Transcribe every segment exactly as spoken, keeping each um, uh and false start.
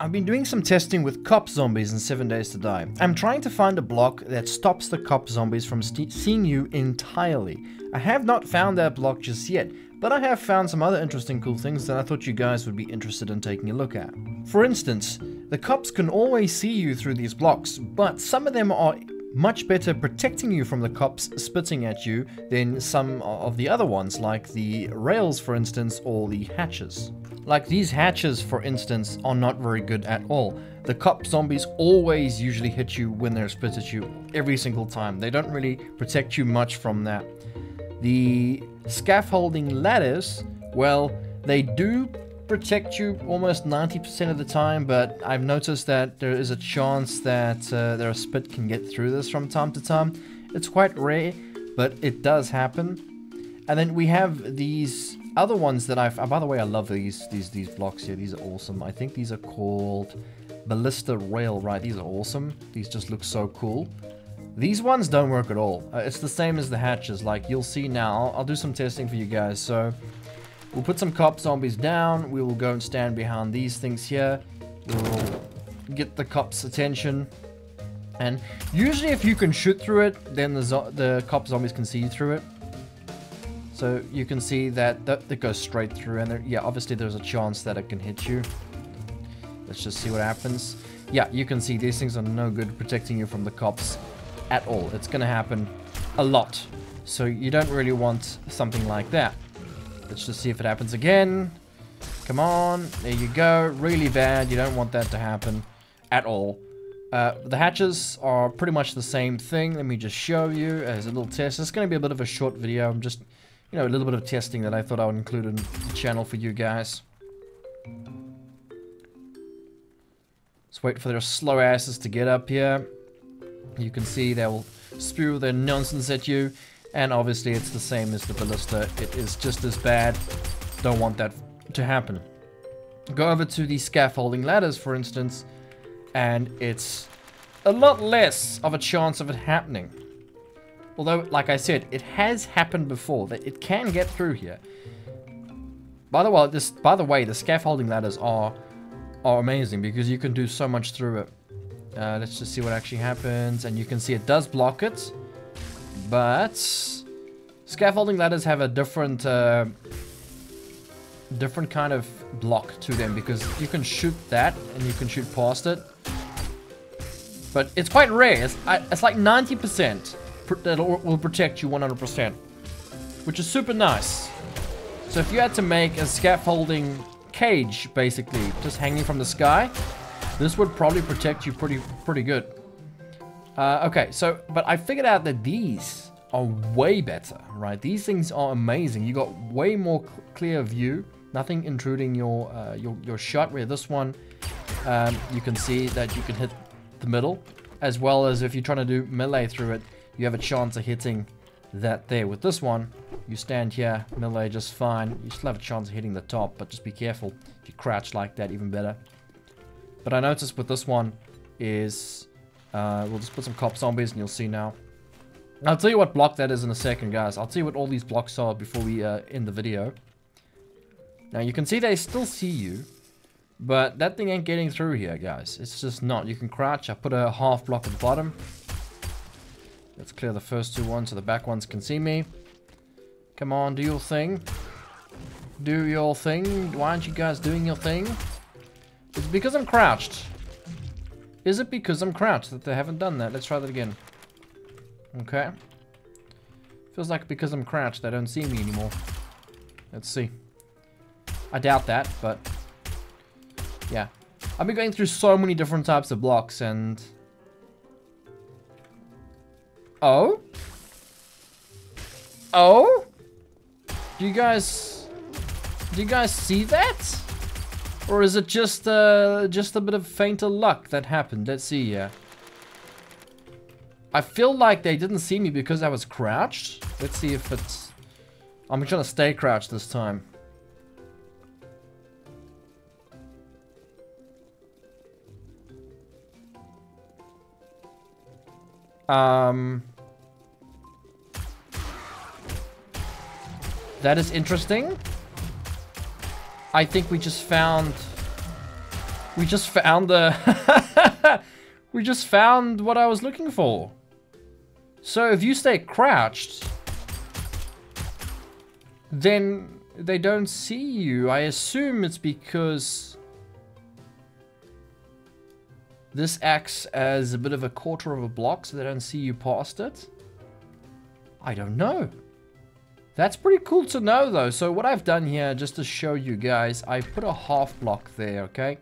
I've been doing some testing with cop zombies in seven days to die. I'm trying to find a block that stops the cop zombies from seeing you entirely. I have not found that block just yet, but I have found some other interesting cool things that I thought you guys would be interested in taking a look at. For instance, the cops can always see you through these blocks, but some of them are much better protecting you from the cops spitting at you than some of the other ones, like the rails for instance, or the hatches. Like these hatches, for instance, are not very good at all. The cop zombies always usually hit you when they're spit at you, every single time. They don't really protect you much from that. The scaffolding ladders, well, they do protect you almost ninety percent of the time, but I've noticed that there is a chance that uh, their spit can get through this from time to time. It's quite rare, but it does happen. And then we have these other ones that I've, oh, by the way, I love these these these blocks here. These are awesome. I think these are called Ballista Rail, right? These are awesome. These just look so cool. These ones don't work at all. Uh, it's the same as the hatches, like you'll see now. I'll do some testing for you guys. So we'll put some cop zombies down. We will go and stand behind these things here. We'll get the cops' attention. And usually if you can shoot through it, then the, zo the cop zombies can see through it. So you can see that that, that goes straight through, and there, yeah, obviously there's a chance that it can hit you. Let's just see what happens. Yeah, you can see these things are no good protecting you from the cops at all. It's going to happen a lot. So you don't really want something like that. Let's just see if it happens again. Come on. There you go. Really bad. You don't want that to happen at all. Uh, the hatches are pretty much the same thing. Let me just show you as a little test. It's going to be a bit of a short video. I'm just... You know, a little bit of testing that I thought I would include in the channel for you guys. Let's wait for their slow asses to get up here. You can see they will spew their nonsense at you. And obviously it's the same as the ballista. It is just as bad. Don't want that to happen. Go over to the scaffolding ladders, for instance. And it's a lot less of a chance of it happening. Although, like I said, it has happened before, that it can get through here. By the way, this, by the way, the scaffolding ladders are are amazing because you can do so much through it. Uh, let's just see what actually happens. And you can see it does block it, but scaffolding ladders have a different uh, different kind of block to them because you can shoot that and you can shoot past it. But it's quite rare. It's, it's like ninety percent. That will protect you one hundred percent, which is super nice. So if you had to make a scaffolding cage, basically just hanging from the sky, this would probably protect you pretty pretty good. Uh, okay, so but I figured out that these are way better, right? These things are amazing. You got way more cl clear view, nothing intruding your uh, your your shot. Where this one, um, you can see that you can hit the middle, as well as if you're trying to do melee through it. You have a chance of hitting that there. With this one, you stand here, melee just fine. You still have a chance of hitting the top, but just be careful. If you crouch like that, even better. But I noticed with this one is... Uh, we'll just put some cop zombies and you'll see now. I'll tell you what block that is in a second, guys. I'll tell you what all these blocks are before we uh, end the video. Now, you can see they still see you. But that thing ain't getting through here, guys. It's just not. You can crouch. I put a half block at the bottom. Let's clear the first two ones so the back ones can see me. Come on, do your thing. Do your thing. Why aren't you guys doing your thing? It's because I'm crouched. Is it because I'm crouched that they haven't done that? Let's try that again. Okay. Feels like because I'm crouched, they don't see me anymore. Let's see. I doubt that, but... Yeah. I've been going through so many different types of blocks and... Oh? Oh? Do you guys... Do you guys see that? Or is it just, uh, just a bit of fainter luck that happened? Let's see here. I feel like they didn't see me because I was crouched. Let's see if it's... I'm trying to stay crouched this time. Um, that is interesting. I think we just found We just found the... we just found what I was looking for. So if you stay crouched, then they don't see you. I assume it's because this acts as a bit of a quarter of a block, so they don't see you past it. I don't know. That's pretty cool to know, though. So what I've done here, just to show you guys, I put a half block there, okay?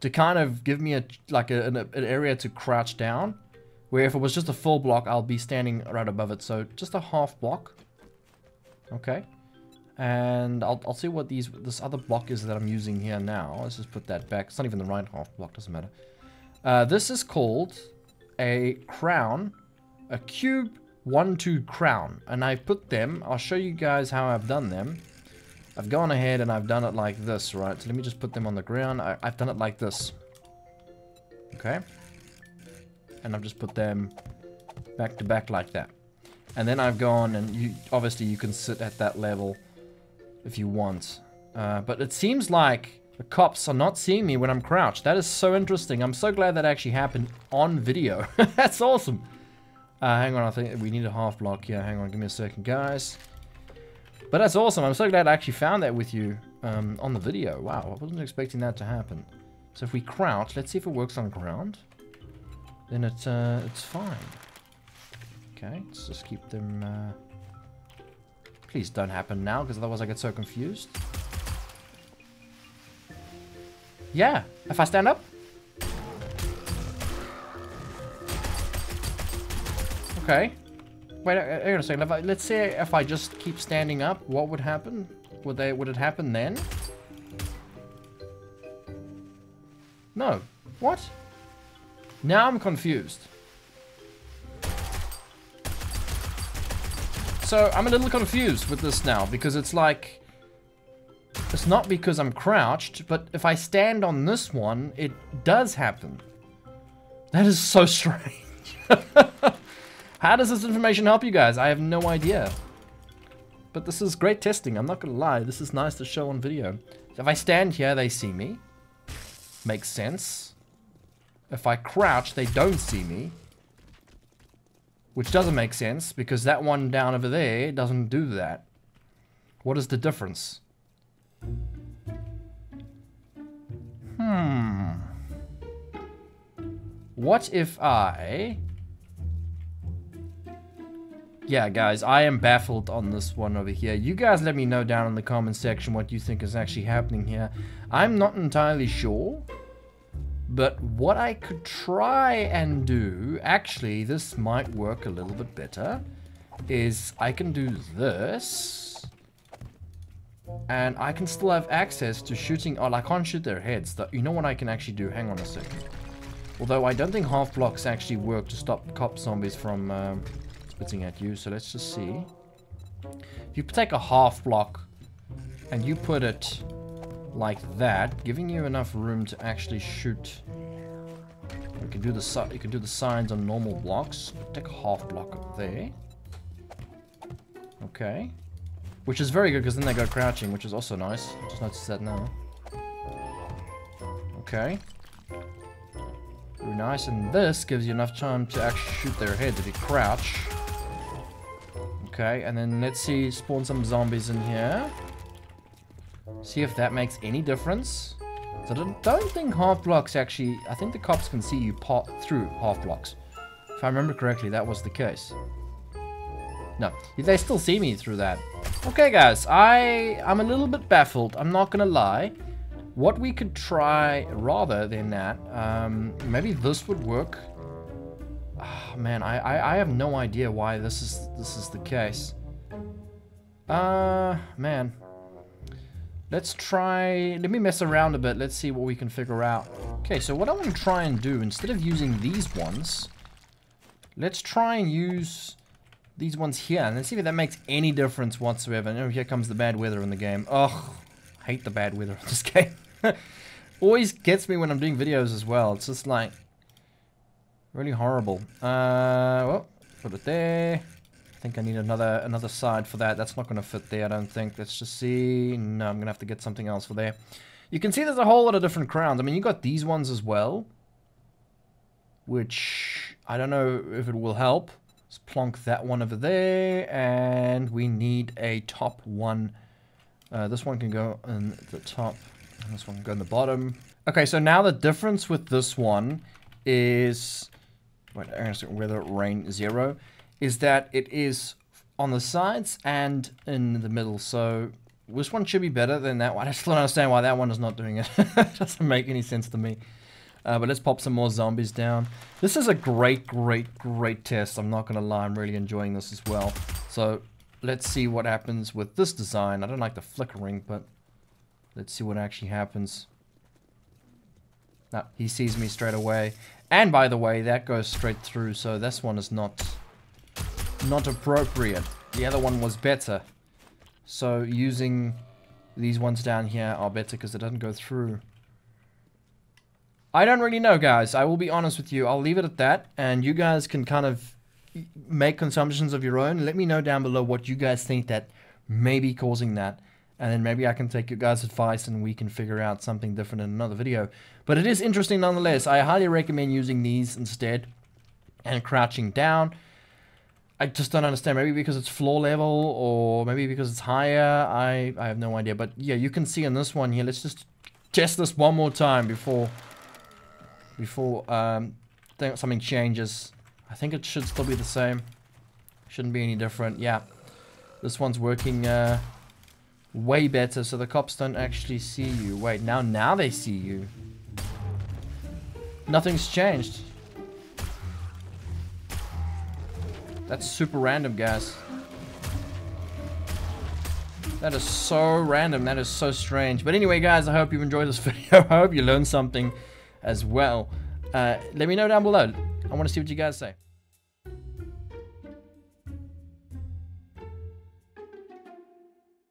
To kind of give me a like a, an, an area to crouch down, where if it was just a full block, I'll be standing right above it. So just a half block. Okay. And I'll, I'll see what these this other block is that I'm using here now. Let's just put that back. It's not even the right half block, doesn't matter. Uh, this is called a crown, a cube one, two crown. And I put them, I'll show you guys how I've done them. I've gone ahead and I've done it like this, right? So let me just put them on the ground. I, I've done it like this. Okay. And I've just put them back to back like that. And then I've gone and you obviously you can sit at that level if you want. Uh, but it seems like the cops are not seeing me when I'm crouched. That is so interesting. I'm so glad that actually happened on video. That's awesome. Uh, hang on, I think we need a half block here. Hang on, give me a second, guys. But that's awesome. I'm so glad I actually found that with you um, on the video. Wow, I wasn't expecting that to happen. So if we crouch, let's see if it works on ground. Then it, uh, it's fine. Okay, let's just keep them... Uh... Please don't happen now, because otherwise I get so confused. Yeah, if I stand up. Okay. Wait, hang on a second. If I, let's say if I just keep standing up, what would happen? Would they? Would it happen then? No. What? Now I'm confused. So I'm a little confused with this now, because it's like... It's not because I'm crouched, but if I stand on this one, it does happen. That is so strange. How does this information help you guys? I have no idea. But this is great testing, I'm not gonna lie. This is nice to show on video. If I stand here, they see me. Makes sense. If I crouch, they don't see me. Which doesn't make sense, because that one down over there doesn't do that. What is the difference? Hmm. What if I... Yeah, guys, I am baffled on this one over here. You guys let me know down in the comment section what you think is actually happening here. I'm not entirely sure. But what I could try and do, actually, this might work a little bit better, is I can do this, and I can still have access to shooting. Oh, I can't shoot their heads. Though. You know what I can actually do? Hang on a second. Although I don't think half blocks actually work to stop cop zombies from um, spitting at you, so let's just see. If you take a half block and you put it like that, giving you enough room to actually shoot. You can do the you can do the signs on normal blocks. Take a half block up there. Okay, which is very good because then they go crouching, which is also nice. I just noticed that now. Okay, very nice. And this gives you enough time to actually shoot their heads if you crouch. Okay, and then let's see, spawn some zombies in here. See if that makes any difference. So I don't think half blocks actually... I think the cops can see you part through half blocks. If I remember correctly, that was the case. No, they still see me through that. Okay, guys, I, I'm a little bit baffled. I'm not going to lie. What we could try rather than that... Um, maybe this would work. Oh, man, I, I, I have no idea why this is, this is the case. Uh, man... Let's try, let me mess around a bit. Let's see what we can figure out. Okay, so what I want to try and do, instead of using these ones, let's try and use these ones here. And let's see if that makes any difference whatsoever. And oh, here comes the bad weather in the game. Oh, I hate the bad weather in this game. Always gets me when I'm doing videos as well. It's just like, really horrible. Uh, well, put it there. I think I need another another side for that. That's not going to fit there, I don't think. Let's just see. No, I'm going to have to get something else for there. You can see there's a whole lot of different crowns. I mean, you got these ones as well, which I don't know if it will help. Let's plonk that one over there, and we need a top one. Uh, this one can go in the top, and this one can go in the bottom. Okay, so now the difference with this one is... Wait, I'm going to weather rain zero. Is that it is on the sides and in the middle. So this one should be better than that one. I just don't understand why that one is not doing it. It doesn't make any sense to me. Uh, but let's pop some more zombies down. This is a great, great, great test. I'm not going to lie. I'm really enjoying this as well. So let's see what happens with this design. I don't like the flickering, but let's see what actually happens. No, he sees me straight away. And by the way, that goes straight through. So this one is not... not appropriate. The other one was better. So using these ones down here are better because it doesn't go through. I don't really know, guys. I will be honest with you. I'll leave it at that, and you guys can kind of make consumptions of your own. Let me know down below what you guys think that may be causing that, and then maybe I can take your guys' advice and we can figure out something different in another video. But it is interesting nonetheless. I highly recommend using these instead and crouching down. I just don't understand. Maybe because it's floor level, or maybe because it's higher. I, I have no idea. But yeah, you can see in this one here. Let's just test this one more time before before um, something changes. I think it should still be the same. Shouldn't be any different. Yeah, this one's working uh, way better. So the cops don't actually see you. Wait, now now they see you. Nothing's changed. That's super random, guys. That is so random. That is so strange. But anyway, guys, I hope you've enjoyed this video. I hope you learned something as well. Uh, let me know down below. I want to see what you guys say.